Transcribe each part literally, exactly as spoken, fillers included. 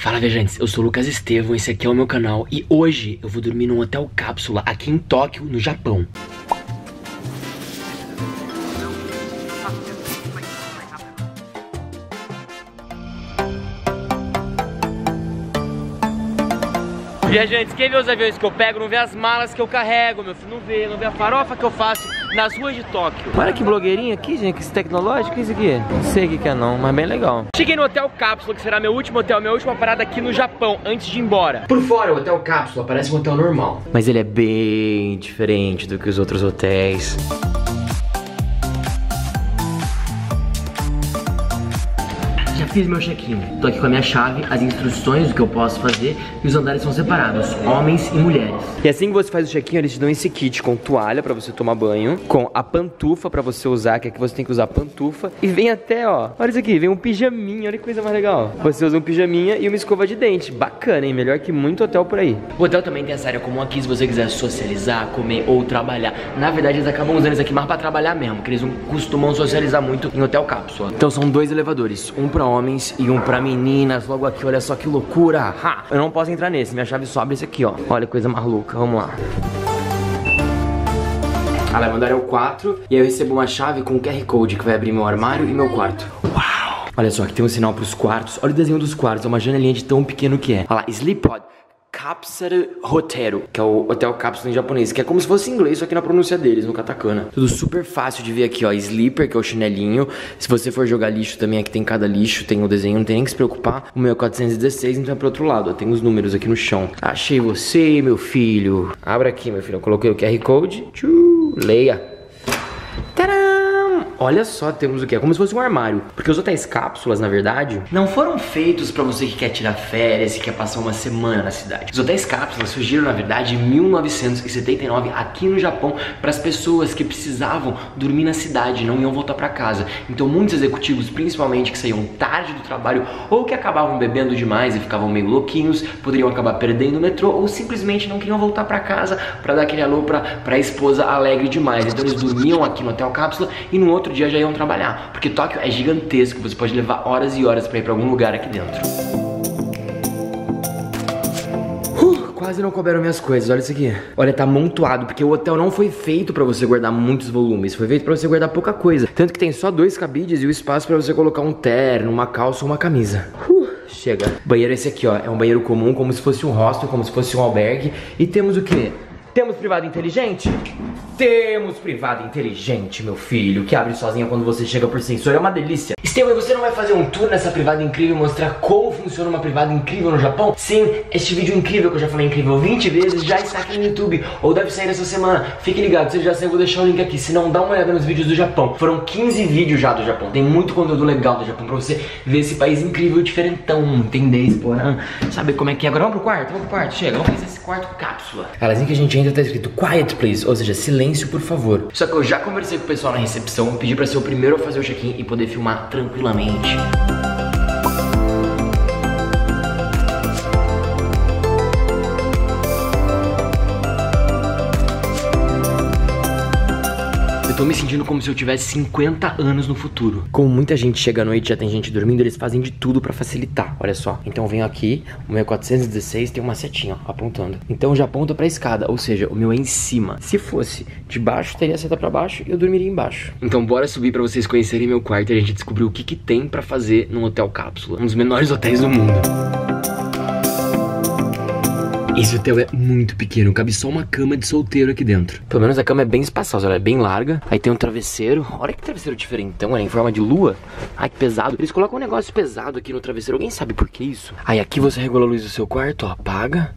Fala, viajantes, eu sou o Lucas Estevão, esse aqui é o meu canal e hoje eu vou dormir num hotel cápsula aqui em Tóquio, no Japão. Viajantes, quem vê os aviões que eu pego não vê as malas que eu carrego, meu filho, não vê, não vê a farofa que eu faço nas ruas de Tóquio. Olha que blogueirinha aqui, gente, que esse tecnológico, que isso aqui? Não sei o que é não, mas bem legal. Cheguei no Hotel Cápsula, que será meu último hotel, minha última parada aqui no Japão, antes de ir embora. Por fora, o Hotel Cápsula parece um hotel normal, mas ele é bem diferente do que os outros hotéis. Fiz meu check-in. Tô aqui com a minha chave, as instruções do que eu posso fazer e os andares são separados, homens e mulheres. E assim que você faz o check-in, eles te dão esse kit com toalha pra você tomar banho, com a pantufa pra você usar, que aqui você tem que usar a pantufa e vem até, ó, olha isso aqui, vem um pijaminha, olha que coisa mais legal. Você usa um pijaminha e uma escova de dente, bacana, hein? Melhor que muito hotel por aí. O hotel também tem essa área comum aqui se você quiser socializar, comer ou trabalhar. Na verdade, eles acabam usando isso aqui mais pra trabalhar mesmo, porque eles não costumam socializar muito em hotel cápsula. Então são dois elevadores, um pra homem homens e um pra meninas, logo aqui, olha só que loucura, ha! Eu não posso entrar nesse, minha chave sobe esse aqui, ó, olha que coisa maluca, vamos lá. Ah, meu andar é o quatro e aí eu recebo uma chave com um Q R Code que vai abrir meu armário e meu quarto. Uau! Olha só, aqui tem um sinal pros quartos, olha o desenho dos quartos, é uma janelinha de tão pequeno que é. Olha lá, Sleep Pod. Cápsula Hotel, que é o hotel cápsula em japonês, que é como se fosse em inglês, só que na pronúncia deles, no katakana. Tudo super fácil de ver aqui, ó, sleeper, que é o chinelinho. Se você for jogar lixo também, aqui tem cada lixo, tem o desenho, não tem nem que se preocupar. O meu é quatrocentos e dezesseis, então é pro outro lado, ó, tem os números aqui no chão. Achei você, meu filho. Abra aqui, meu filho, eu coloquei o Q R Code. Tchuu, leia. Olha só, temos o que? É como se fosse um armário. Porque os hotéis cápsulas, na verdade, não foram feitos pra você que quer tirar férias e quer passar uma semana na cidade. Os hotéis cápsulas surgiram, na verdade, em mil novecentos e setenta e nove, aqui no Japão, pras pessoas que precisavam dormir na cidade, não iam voltar pra casa. Então muitos executivos, principalmente, que saíam tarde do trabalho ou que acabavam bebendo demais e ficavam meio louquinhos, poderiam acabar perdendo o metrô ou simplesmente não queriam voltar pra casa pra dar aquele alô pra, pra esposa alegre demais. Então eles dormiam aqui no hotel cápsula e no outro outro dia já iam trabalhar, porque Tóquio é gigantesco, você pode levar horas e horas para ir para algum lugar aqui dentro. Uh, quase não couberam minhas coisas, olha isso aqui. Olha, tá amontoado, porque o hotel não foi feito para você guardar muitos volumes, foi feito para você guardar pouca coisa. Tanto que tem só dois cabides e o espaço para você colocar um terno, uma calça ou uma camisa. Uh, chega. O banheiro é esse aqui, ó, é um banheiro comum, como se fosse um hostel, como se fosse um albergue. E temos o quê? Temos privado inteligente? Temos privado inteligente, meu filho, que abre sozinha quando você chega por sensor, é uma delícia. Estevão, e você não vai fazer um tour nessa privada incrível e mostrar como funciona uma privada incrível no Japão? Sim, este vídeo incrível, que eu já falei incrível vinte vezes, já está aqui no YouTube, ou deve sair essa semana. Fique ligado, se já saiu, eu vou deixar o link aqui, se não, dá uma olhada nos vídeos do Japão. Foram quinze vídeos já do Japão, tem muito conteúdo legal do Japão pra você ver esse país incrível, diferentão, tem dez, porra, sabe como é que é. Agora vamos pro quarto, vamos pro quarto, chega, vamos fazer esse quarto cápsula. Cara, assim que a gente entra tá escrito Quiet Please, ou seja, silêncio por favor. Só que eu já conversei com o pessoal na recepção, pedi pra ser o primeiro a fazer o check-in e poder filmar tranquilamente. Tô me sentindo como se eu tivesse cinquenta anos no futuro. Como muita gente chega à noite, já tem gente dormindo, eles fazem de tudo pra facilitar, olha só. Então eu venho aqui, o meu é quatrocentos e dezesseis, tem uma setinha, ó, apontando. Então já aponta pra escada, ou seja, o meu é em cima. Se fosse de baixo, teria a seta pra baixo e eu dormiria embaixo. Então bora subir pra vocês conhecerem meu quarto e a gente descobrir o que que tem pra fazer num hotel cápsula. Um dos menores hotéis do mundo. Esse hotel é muito pequeno, cabe só uma cama de solteiro aqui dentro. Pelo menos a cama é bem espaçosa, ela é bem larga. Aí tem um travesseiro, olha que travesseiro diferentão, olha, em forma de lua. Ai, que pesado. Eles colocam um negócio pesado aqui no travesseiro, alguém sabe por que isso? Aí aqui você regula a luz do seu quarto, ó, apaga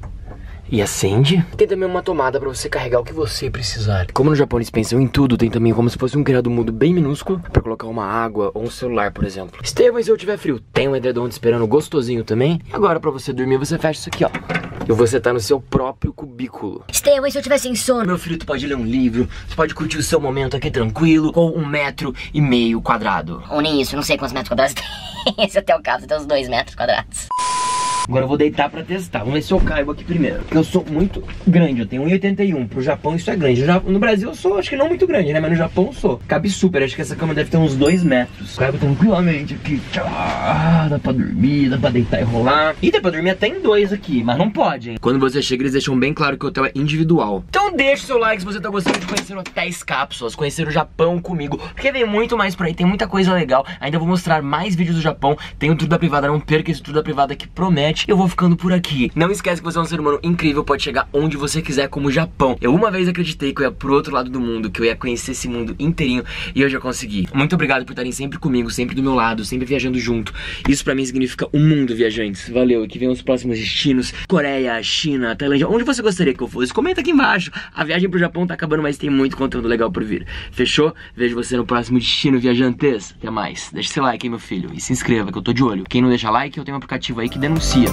e acende. Tem também uma tomada pra você carregar o que você precisar. Como no Japão eles pensam em tudo, tem também como se fosse um criado mudo bem minúsculo pra colocar uma água ou um celular, por exemplo. Estevão, e se eu tiver frio? Tem um edredom te esperando gostosinho também. E agora pra você dormir, você fecha isso aqui, ó. E você tá no seu próprio cubículo. Estevão, e se eu tiver sem sono? Meu filho, tu pode ler um livro, tu pode curtir o seu momento aqui tranquilo, com um metro e meio quadrado. Ou nem isso, não sei quantos metros quadrados tem. Esse hotel cápsula tem uns dois metros quadrados. Agora eu vou deitar pra testar. Vamos ver se eu caibo aqui primeiro. Porque eu sou muito grande, eu tenho um e oitenta e um. Pro Japão isso é grande. No Brasil eu sou, acho que não muito grande, né? Mas no Japão eu sou. Cabe super, acho que essa cama deve ter uns dois metros. Caibo tranquilamente aqui. Ah, dá pra dormir, dá pra deitar e rolar. E dá pra dormir até em dois aqui, mas não pode, hein? Quando você chega eles deixam bem claro que o hotel é individual. Então deixa o seu like se você tá gostando de conhecer hotéis cápsulas, conhecer o Japão comigo. Porque tem muito mais por aí, tem muita coisa legal. Ainda vou mostrar mais vídeos do Japão. Tem o Tudo da Privada, não perca esse Tudo da Privada que promete. Eu vou ficando por aqui. Não esquece que você é um ser humano incrível, pode chegar onde você quiser, como o Japão. Eu uma vez acreditei que eu ia pro outro lado do mundo, que eu ia conhecer esse mundo inteirinho e eu já consegui. Muito obrigado por estarem sempre comigo, sempre do meu lado, sempre viajando junto. Isso pra mim significa um mundo, viajantes. Valeu, e que venham os próximos destinos. Coreia, China, Tailândia, onde você gostaria que eu fosse? Comenta aqui embaixo. A viagem pro Japão tá acabando, mas tem muito conteúdo legal por vir. Fechou? Vejo você no próximo destino, viajantes. Até mais. Deixa seu like, hein, meu filho. E se inscreva, que eu tô de olho. Quem não deixa like, eu tenho um aplicativo aí que denuncia.